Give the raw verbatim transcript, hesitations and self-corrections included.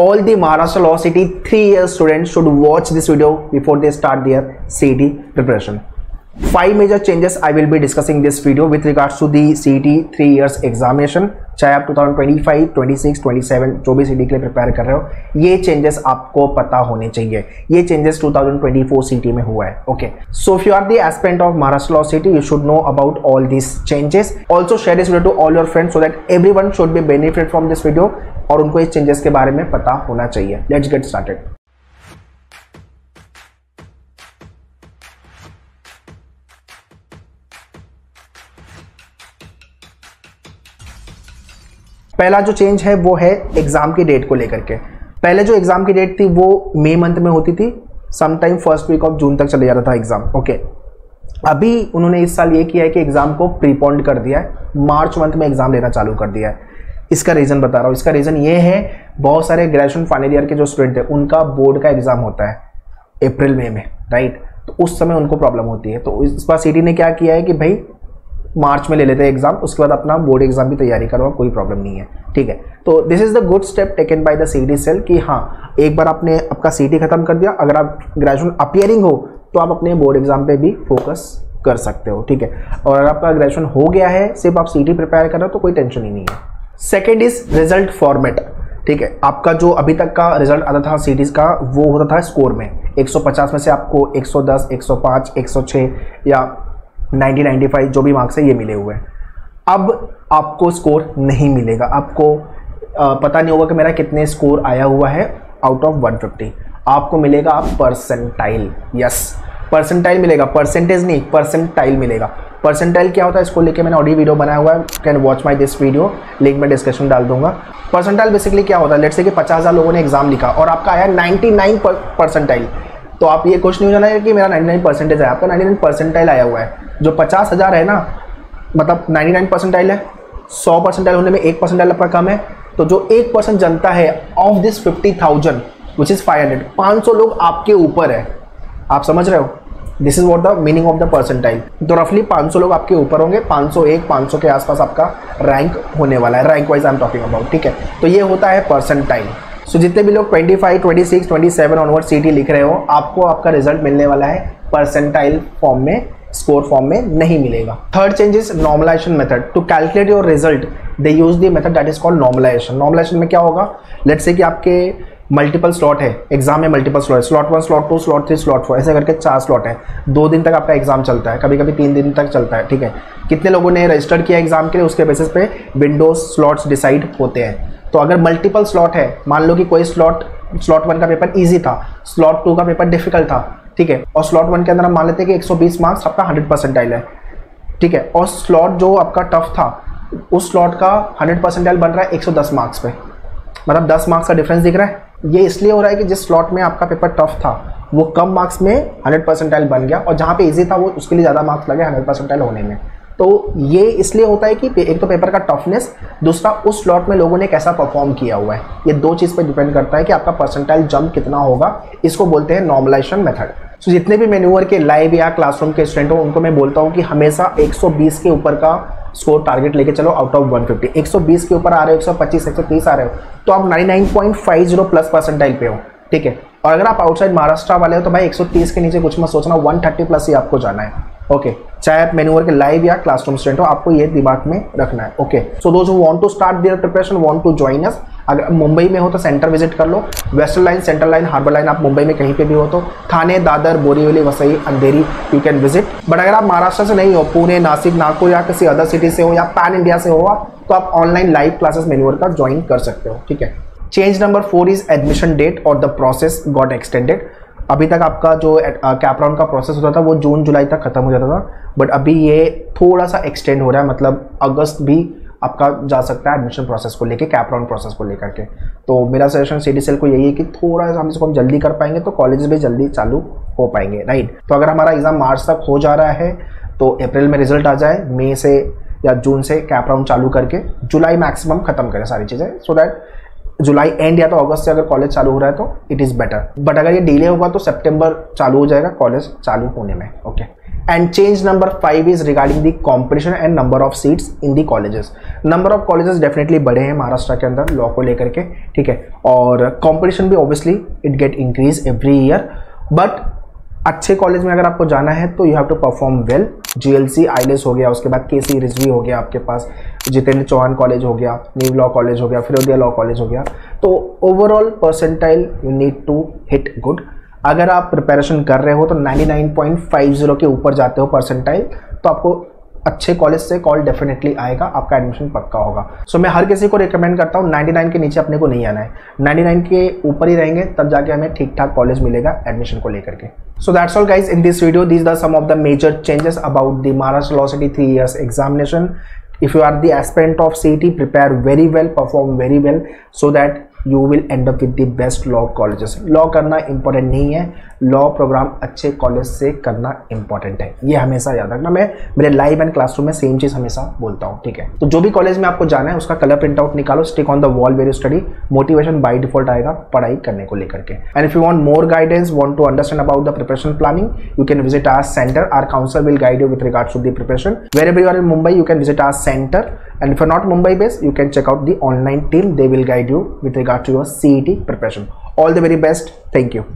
all the Maharashtra Law C E T three year students should watch this video before they start their C E T preparation. Five major changes I will be discussing this video with regards to the C E T three years examination, चाहे आप two thousand twenty five, twenty six, twenty seven जो भी C E T के लिए prepare कर रहे हो, ये चेंजेस आपको पता होने चाहिए. ये changes two thousand twenty four C E T में हुआ है. Okay, so if you are the aspirant of Maharashtra law C E T you should know about all this changes. Also share this video to all your friends so that everyone should be benefit from this video और उनको इस changes के बारे में पता होना चाहिए. Let's get started. पहला जो चेंज है वो है एग्जाम की डेट को लेकर के. पहले जो एग्जाम की डेट थी वो मई मंथ में होती थी, sometime first week of June तक चले जाता था एग्जाम. ओके, अभी उन्होंने इस साल ये किया है कि एग्जाम को प्रीपोन्ड कर दिया है, मार्च मंथ में एग्जाम लेना चालू कर दिया है. इसका रीजन बता रहा हूँ. इसका रीजन ये है, बहुत सारे ग्रेजुएशन फाइनल ईयर के जो स्टूडेंट है उनका बोर्ड का एग्जाम होता है अप्रैल मई में, राइट? तो उस समय उनको प्रॉब्लम होती है. तो इस बार C E T ने क्या किया है कि भाई मार्च में ले लेते हैं एग्जाम, उसके बाद अपना बोर्ड एग्जाम की तैयारी करवाओ, कोई प्रॉब्लम नहीं है. ठीक है, तो this is the good step taken by the C D C L कि हाँ, एक बार आपने आपका C E T खत्म कर दिया, अगर आप ग्रेजुएशन अपियरिंग हो तो आप अपने बोर्ड एग्जाम पे भी फोकस कर सकते हो. ठीक है, और अगर आपका ग्रेजुएशन हो गया है, सिर्फ आप C E T प्रिपेयर कर रहे हो, तो कोई टेंशन ही नहीं है. Second is result format. ठीक है, आपका जो अभी तक का रिजल्ट आता था C E T का वो होता था स्कोर में, एक सौ पचास में से आपको एक सौ दस, एक सौ पाँच, एक सौ छह या नब्बे पचानवे जो भी मार्क्स है ये मिले हुए हैं. अब आपको स्कोर नहीं मिलेगा, आपको आ, पता नहीं होगा कि मेरा कितने स्कोर आया हुआ है आउट ऑफ एक सौ पचास. आपको मिलेगा आप परसेंटाइल. यस, परसेंटाइल मिलेगा, परसेंटेज नहीं, परसेंटाइल मिलेगा. परसेंटाइल क्या होता है, इसको लेके मैंने ऑडियो वीडियो बनाया हुआ है, can watch my this video, link में डिस्क्रिप्शन डाल दूंगा. परसेंटाइल बेसिकली क्या होता है, लेट्स से कि पचास हज़ार लोगों ने एग्जाम लिखा और आपका आया नाइन्टी नाइन परसेंटाइल, तो आप ये कुछ नहीं हो जाना है कि मेरा नाइन्टी नाइन परसेंटेज आया, आपका नाइन्टी नाइन परसेंटाइल आया हुआ है. जो पचास हज़ार है ना, मतलब नाइन्टी नाइन परसेंटाइल है, सौ परसेंटाइल होने में एक परसेंटाइल आपका कम है, तो जो एक परसेंट जनता है of this fifty thousand which is five hundred, पाँच सौ लोग आपके ऊपर है. आप समझ रहे हो, this is what the meaning of the percentile. तो रफली पाँच सौ लोग आपके ऊपर होंगे, पाँच सौ एक, पाँच सौ के आसपास आपका रैंक होने वाला है. Rank wise I am talking about. ठीक है, तो ये होता है परसेंटाइल. सो so, जितने भी लोग twenty five, twenty six, twenty seven onward C E T लिख रहे हो, आपको आपका रिजल्ट मिलने वाला है परसेंटाइल फॉर्म में, स्कोर फॉर्म में नहीं मिलेगा. Third change is normalization method. To calculate your result they use the method that is called normalization. Normalization में क्या होगा, लेट्स से कि आपके मल्टीपल स्लॉट है एग्जाम में, मल्टीपल स्लॉट है, slot one, slot two, slot three, slot four, ऐसे करके चार स्लॉट है. दो दिन तक आपका एग्जाम चलता है, कभी कभी तीन दिन तक चलता है. ठीक है, कितने लोगों ने रजिस्टर्ड किया एग्जाम के लिए, उसके बेसिस पे विंडोज स्लॉट्स डिसाइड होते हैं. तो अगर मल्टीपल स्लॉट है, मान लो कि कोई स्लॉट स्लॉट वन का पेपर ईजी था, स्लॉट टू का पेपर डिफिकल्ट था, ठीक है, और स्लॉट वन के अंदर हम मान लेते हैं कि एक सौ बीस मार्क्स आपका हंड्रेड परसेंटाइल है, ठीक है, और स्लॉट जो आपका टफ था उस स्लॉट का हंड्रेड परसेंटाइल बन रहा है एक सौ दस मार्क्स पे, मतलब दस मार्क्स का डिफरेंस दिख रहा है. ये इसलिए हो रहा है कि जिस स्लॉट में आपका पेपर टफ था वो कम मार्क्स में हंड्रेड परसेंटाइल बन गया, और जहाँ पे ईजी था वो उसके लिए ज़्यादा मार्क्स लगे हंड्रेड परसेंटाइल होने में. तो ये इसलिए होता है कि एक तो पेपर का टफनेस, दूसरा उस स्लॉट में लोगों ने कैसा परफॉर्म किया हुआ है. ये दो चीज़ पर डिपेंड करता है कि आपका परसेंटाइल जंप कितना होगा. इसको बोलते हैं नॉर्मलाइजेशन मेथड. सो जितने भी मैन्यूअर के लाइव या क्लासरूम के स्टूडेंट हो उनको मैं बोलता हूँ कि हमेशा एक सौ बीस के ऊपर का स्कोर टारगेट लेके चलो आउट ऑफ एक सौ पचास. एक सौ बीस के ऊपर आ रहे हो, एक सौ पच्चीस, एक सौ तीस आ रहे हो, तो आप निन्यानवे पॉइंट पाँच शून्य प्लस परसेंटाइल पे हो. ठीक है, और अगर आप आउटसाइड महाराष्ट्र वाले हो तो भाई एक सौ तीस के नीचे कुछ मत सोचना, एक सौ तीस प्लस ही आपको जाना है. ओके, चाहे आप मैन्यूअर के लाइव या क्लासरूम स्टूडेंट हो, आपको ये दिमाग में रखना है. Okay, so those who want to start their preparation, want to join us, अगर मुंबई में हो तो सेंटर विजिट कर लो, western line, central line, harbour line, आप मुंबई में कहीं पे भी हो तो Thane, Dadar, Borivali, Vasai, Andheri you can visit. But अगर आप महाराष्ट्र से नहीं हो, पुणे, नासिक, नागपुर या किसी अदर सिटी से हो या पैन इंडिया से हो आप, तो आप ऑनलाइन लाइव क्लासेस मैन्यूअर का ज्वाइन कर सकते हो. ठीक है, change number four is admission date और द प्रोसेस गॉट एक्सटेंडेड. अभी तक आपका जो कैप राउंड का प्रोसेस होता था वो जून जुलाई तक खत्म हो जाता था, बट अभी ये थोड़ा सा एक्सटेंड हो रहा है, मतलब अगस्त भी आपका जा सकता है एडमिशन प्रोसेस को लेके, कैप राउंड प्रोसेस को लेकर के. तो मेरा suggestion C D C L को यही है कि थोड़ा सा हम इसको हम जल्दी कर पाएंगे तो कॉलेज भी जल्दी चालू हो पाएंगे, राइट? तो अगर हमारा एग्जाम मार्च तक हो जा रहा है तो अप्रैल में रिजल्ट आ जाए, मई से या जून से कैप राउंड चालू करके जुलाई मैक्सिमम खत्म करें सारी चीज़ें, सो दैट जुलाई एंड या तो अगस्त से अगर कॉलेज चालू हो रहा है तो इट इज़ बेटर, बट अगर ये डिले होगा तो सितंबर चालू हो जाएगा कॉलेज चालू होने में. Okay, And change number five is regarding the competition and number of seats in the colleges. Number of colleges definitely बढ़े हैं महाराष्ट्र के अंदर लॉ को लेकर के, ठीक है, और कॉम्पिटिशन भी obviously it get increase every year. But अच्छे कॉलेज में अगर आपको जाना है तो you have to perform well. GLC ILS हो गया, उसके बाद केसी रिजवी हो गया, आपके पास जितेंद्र चौहान कॉलेज हो गया, न्यू लॉ कॉलेज हो गया, फिरोदिया लॉ कॉलेज हो गया. तो overall percentile you need to hit good. अगर आप प्रिपरेशन कर रहे हो तो निन्यानवे पॉइंट पाँच शून्य के ऊपर जाते हो परसेंटाइल, तो आपको अच्छे कॉलेज से कॉल डेफिनेटली आएगा, आपका एडमिशन पक्का होगा. सो so, मैं हर किसी को रिकमेंड करता हूँ निन्यानवे के नीचे अपने को नहीं आना है, निन्यानवे के ऊपर ही रहेंगे तब जाके हमें ठीक ठाक कॉलेज मिलेगा एडमिशन को लेकर के. So that's all guys in this video. These are some of the major changes about the Maharashtra law CET three years examination. If you are the aspirant of CET, prepare very well, perform very well, so that you will end up with the best law colleges. Law करना important नहीं है, law programme अच्छे college से करना important है, ये हमेशा याद रखना. मैं मेरे लाइव एंड क्लासरूम में सेम चीज़ हमेशा बोलता हूँ, ठीक है. तो जो भी कॉलेज में आपको जाना है उसका कलर प्रिंट आउट निकालो, stick on the wall where you study. Motivation by default आएगा पढ़ाई करने को लेकर के. And if you want more guidance, want to understand about the preparation planning, you can visit our centre. Our counsellor will guide you with regards to the preparation. Wherever you are in Mumbai you can visit our centre. And if you're not Mumbai based, you can check out the online team. They will guide you with regard to your C E T preparation. All the very best. Thank you.